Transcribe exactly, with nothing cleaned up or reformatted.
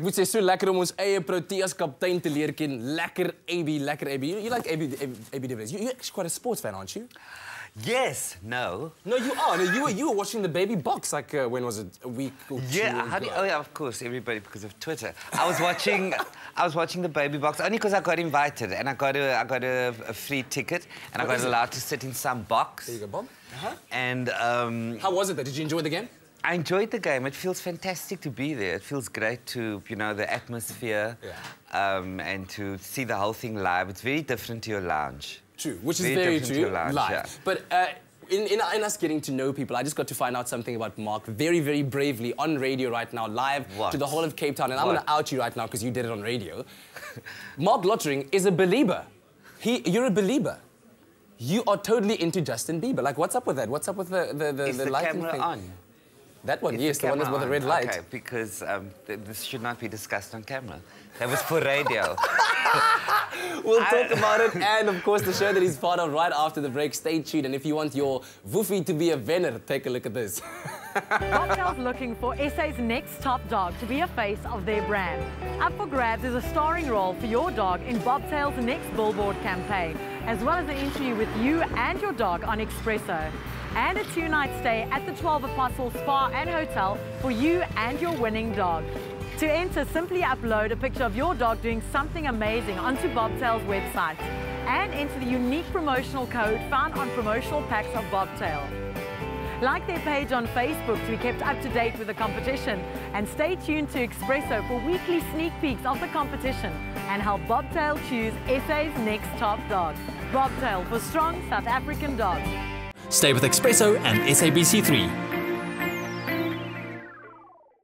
Ik moet het lekker om ons eigen proteïne als kapitein te leren kennen. Lekker, Abi, lekker, Abi. You like Abi, Abi de Vries. You, you're actually quite a sports fan, aren't you? Yes. No. No, you are. No, you were you were watching the baby box like uh, when was it a week or two? Yeah. How do you, oh yeah, of course, everybody because of Twitter. I was watching, I was watching the baby box only because I got invited and I got a I got a, a free ticket and what I got allowed it? to sit in some box. There you go, Bob. Uh-huh. And um, how was it? Did you enjoy the game? I enjoyed the game. It feels fantastic to be there. It feels great to, you know, the atmosphere, yeah. um, and to see the whole thing live. It's very different to your lounge. True, which is very, very true, to lounge, live. Yeah. But uh, in, in, in us getting to know people, I just got to find out something about Mark very, very bravely on radio right now, live what? to the whole of Cape Town. And what? I'm going to out you right now because you did it on radio. Mark Lottering is a belieber. He, you're a belieber. You are totally into Justin Bieber. Like, what's up with that? What's up with the the the, is the, the lighting camera thing? On? That one, is yes, the, the one that's with the red light. Okay, because um, th this should not be discussed on camera. That was for radio. We'll I... talk about it and, of course, the show that he's part of right after the break. Stay tuned. And if you want your woofie to be a winner, take a look at this. Bobtail's looking for S A's next top dog to be a face of their brand. Up for grabs is a starring role for your dog in Bobtail's next billboard campaign, as well as an interview with you and your dog on Expresso, and a two-night stay at the twelve Apostles Spa and Hotel for you and your winning dog. To enter, simply upload a picture of your dog doing something amazing onto Bobtail's website and enter the unique promotional code found on promotional packs of Bobtail. Like their page on Facebook to be kept up to date with the competition, and stay tuned to Expresso for weekly sneak peeks of the competition and help Bobtail choose S A's next top dog. Bobtail, for strong South African dogs. Stay with Expresso and S A B C three.